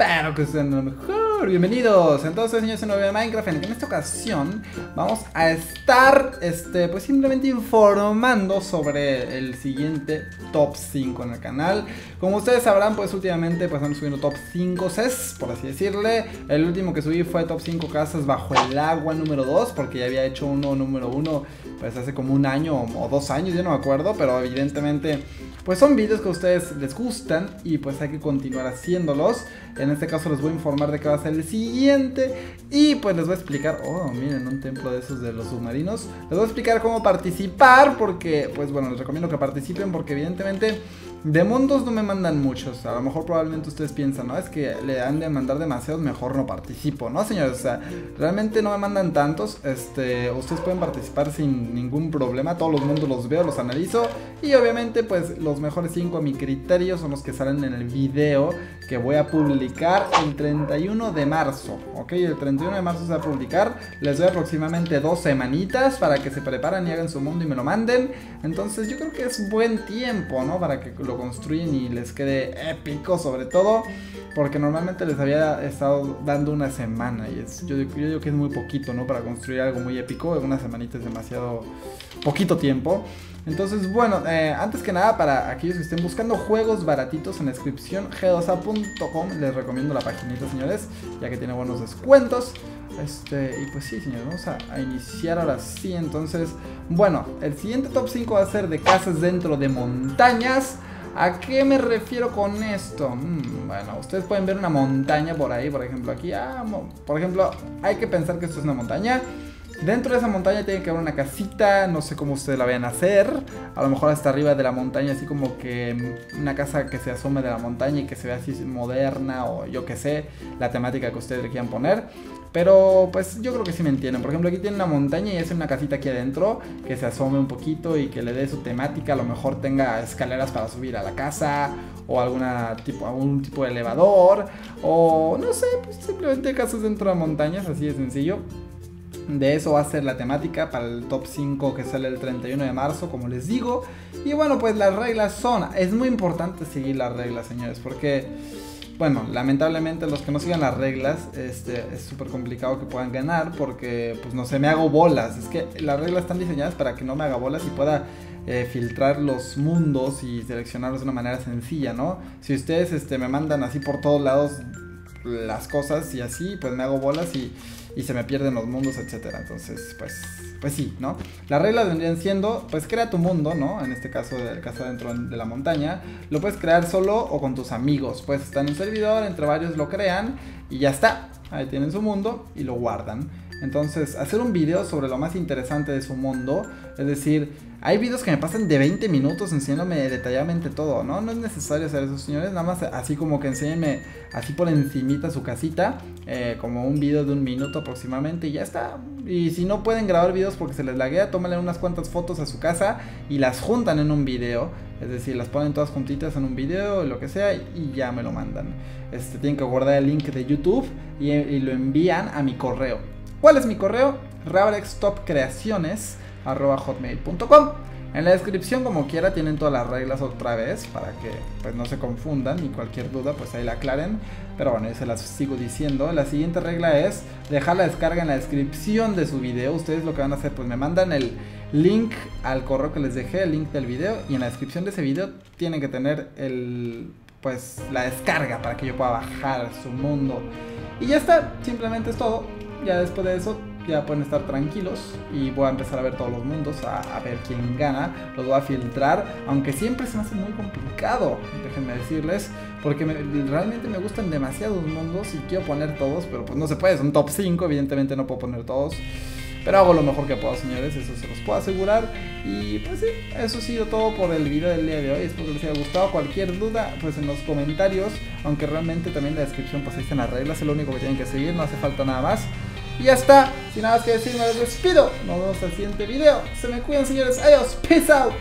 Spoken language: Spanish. Espero que sean lo mejor. Bienvenidos. Entonces, señores, en un nuevo Minecraft, en el que en esta ocasión vamos a estar, pues simplemente informando sobre el siguiente top 5 en el canal. Como ustedes sabrán, pues últimamente pues estamos subiendo top 5 sets, por así decirle. El último que subí fue top 5 casas bajo el agua número 2, porque ya había hecho uno número 1 pues hace como un año o 2 años, yo no me acuerdo, pero evidentemente pues son vídeos que a ustedes les gustan y pues hay que continuar haciéndolos. En este caso les voy a informar de qué va a ser el siguiente y pues les voy a explicar, oh miren, un templo de esos de los submarinos. Les voy a explicar cómo participar porque pues bueno, les recomiendo que participen porque evidentemente de mundos no me mandan muchos. A lo mejor probablemente ustedes piensan, no, es que le han de mandar demasiados, mejor no participo, ¿no, señores? O sea, realmente no me mandan tantos. Ustedes pueden participar sin ningún problema. Todos los mundos los veo, los analizo y obviamente pues los mejores 5 a mi criterio son los que salen en el video que voy a publicar el 31 de marzo, ¿ok? El 31 de marzo se va a publicar. Les doy aproximadamente 2 semanitas para que se preparen y hagan su mundo y me lo manden. Entonces yo creo que es buen tiempo, ¿no? Para que lo construyen y les quede épico, sobre todo porque normalmente les había estado dando 1 semana y es, yo digo que es muy poquito, ¿no? Para construir algo muy épico, 1 semanita es demasiado poquito tiempo. Entonces bueno, antes que nada, para aquellos que estén buscando juegos baratitos, en la descripción g2a.com les recomiendo la paginita, señores, ya que tiene buenos descuentos. Y pues sí, señores, vamos a iniciar ahora sí. Entonces bueno, el siguiente top 5 va a ser de casas dentro de montañas. ¿A qué me refiero con esto? Bueno, ustedes pueden ver una montaña por ahí, por ejemplo, aquí. Por ejemplo, hay que pensar que esto es una montaña. Dentro de esa montaña tiene que haber una casita, no sé cómo ustedes la vayan a hacer. A lo mejor hasta arriba de la montaña, así como que una casa que se asome de la montaña y que se vea así moderna, o yo que sé, la temática que ustedes le quieran poner. Pero pues yo creo que sí me entienden. Por ejemplo, aquí tiene una montaña y hace una casita aquí adentro que se asome un poquito y que le dé su temática. A lo mejor tenga escaleras para subir a la casa, o algún tipo de elevador, o no sé, pues simplemente casas dentro de montañas, así de sencillo. De eso va a ser la temática para el top 5 que sale el 31 de marzo, como les digo. Y bueno, pues las reglas son... Es muy importante seguir las reglas, señores, porque... Bueno, lamentablemente los que no sigan las reglas, es súper complicado que puedan ganar porque, pues no sé, me hago bolas. Es que las reglas están diseñadas para que no me haga bolas y pueda filtrar los mundos y seleccionarlos de una manera sencilla, ¿no? Si ustedes me mandan así por todos lados las cosas y así, pues me hago bolas y se me pierden los mundos, etcétera. Entonces, pues sí, ¿no? Las reglas vendrían siendo, pues crea tu mundo, ¿no? En este caso, el caso dentro de la montaña. Lo puedes crear solo o con tus amigos. Pues está en un servidor, entre varios lo crean y ya está. Ahí tienen su mundo y lo guardan. Entonces, hacer un video sobre lo más interesante de su mundo. Es decir, hay videos que me pasan de 20 minutos enseñándome detalladamente todo, ¿no? No es necesario hacer eso, señores. Nada más así como que enséñenme así por encimita su casita, como un video de 1 minuto aproximadamente y ya está. Y si no pueden grabar videos porque se les laguea, tómenle unas cuantas fotos a su casa y las juntan en un video. Es decir, las ponen todas juntitas en un video, lo que sea, y ya me lo mandan. Tienen que guardar el link de YouTube y lo envían a mi correo. ¿Cuál es mi correo? rabahrextopcreaciones@hotmail.com. En la descripción, como quiera, tienen todas las reglas otra vez para que pues no se confundan y cualquier duda pues ahí la aclaren. Pero bueno, yo se las sigo diciendo. La siguiente regla es dejar la descarga en la descripción de su video. Ustedes lo que van a hacer, pues me mandan el link al correo que les dejé, el link del video, y en la descripción de ese video tienen que tener la descarga para que yo pueda bajar su mundo. Y ya está, simplemente es todo. Ya después de eso ya pueden estar tranquilos y voy a empezar a ver todos los mundos, a ver quién gana. Los voy a filtrar, aunque siempre se me hace muy complicado, déjenme decirles, porque realmente me gustan demasiados mundos y quiero poner todos, pero pues no se puede, son top 5, evidentemente no puedo poner todos. Pero hago lo mejor que puedo, señores, eso se los puedo asegurar. Y pues sí, eso ha sido todo por el video del día de hoy. Espero que les haya gustado. Cualquier duda, pues en los comentarios. Aunque realmente también en la descripción pues ahí están las reglas, es lo único que tienen que seguir, no hace falta nada más. Y ya está, sin nada más que decir, me despido. Nos vemos al siguiente video. Se me cuidan, señores. Adiós, peace out.